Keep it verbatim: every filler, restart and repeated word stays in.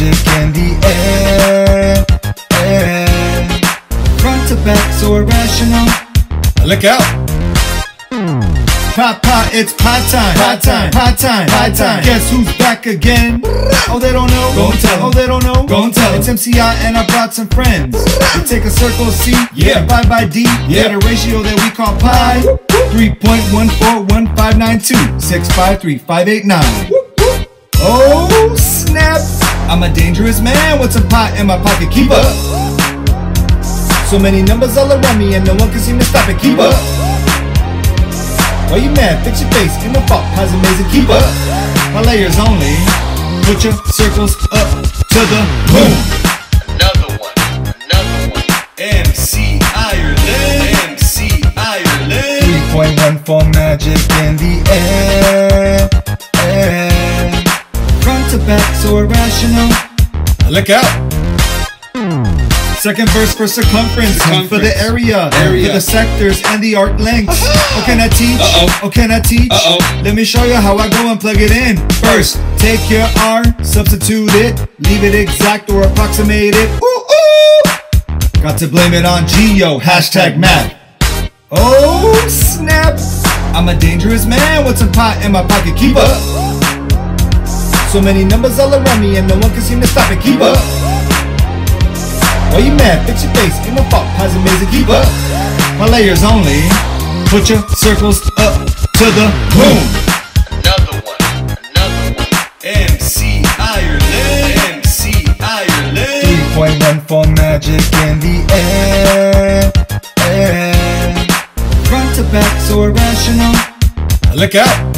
magic in the air, air. Front to back, so irrational. Look out! Pop, pop, it's pot time, pot time, pot time, pot time. Guess who's back again? Oh, they don't know. Go and tell. Oh, they don't know. Go and tell. It's M C I and I brought some friends. We take a circle of C, yeah, five by D. Yeah, the ratio that we call pi. Three point one four one five nine two six five three five eight nine. Oh snap! I'm a dangerous man with some pot in my pocket. Keep up. So many numbers all around me and no one can seem to stop it. Keep up. Why you mad? Fix your face. Ain't no fault. How's amazing? Keep up. My layers only. Put your circles up to the moon. Another one. Another one. M C Ireland. M C Ireland. three point one four magic in the air. Air. Front to back, so irrational. Look out! Second verse for circumference, circumference. For the area, area, for the sectors and the arc lengths. Oh, can I teach? Uh-oh. Oh, can I teach? Uh-oh. Let me show you how I go and plug it in. First, take your R, substitute it, leave it exact or approximate it. Ooh, ooh. Got to blame it on Geo, hashtag math. Oh, snap! I'm a dangerous man with some pot in my pocket. Keep up! So many numbers all around me and no one can seem to stop it. Keep up. Why you mad? Fix your face. Ain't no fault. How's amazing? Keep up. My layers only. Put your circles up to the moon. Another one. Another one. M C Ireland. M C Ireland. three point one four magic in the air. Air. Front to back, so irrational. Look out.